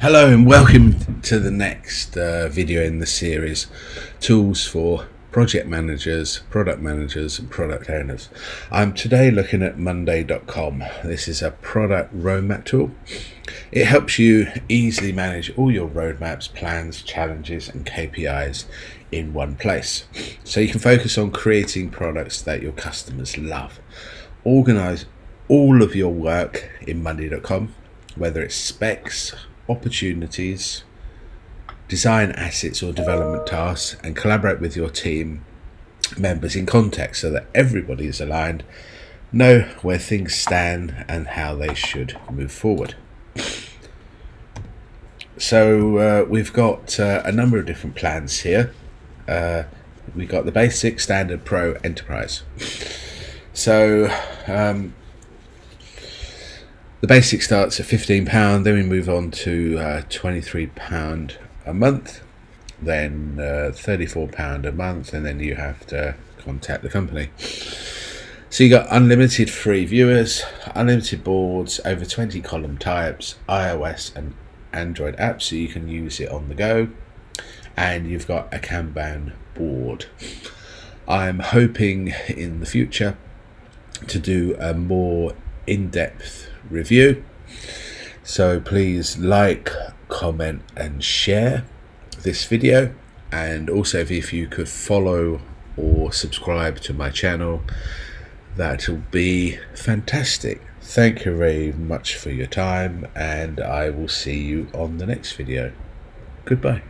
Hello and welcome to the next video in the series, tools for project managers, product managers and product owners. I'm today looking at monday.com. This is a product roadmap tool. It helps you easily manage all your roadmaps, plans, challenges and KPIs in one place. So you can focus on creating products that your customers love. Organize all of your work in monday.com, whether it's specs, opportunities, design assets or development tasks, and collaborate with your team members in context so that everybody is aligned, know where things stand and how they should move forward. So we've got a number of different plans here. We've got the basic, standard, pro, enterprise. So the basic starts at £15, then we move on to £23 a month, then £34 a month, and then you have to contact the company. So you got unlimited free viewers, unlimited boards, over 20 column types, iOS and Android apps, so you can use it on the go, and you've got a Kanban board. I'm hoping in the future to do a more in-depth review, so please like, comment and share this video, and also if you could follow or subscribe to my channel, that'll be fantastic. Thank you very much for your time, and I will see you on the next video. Goodbye.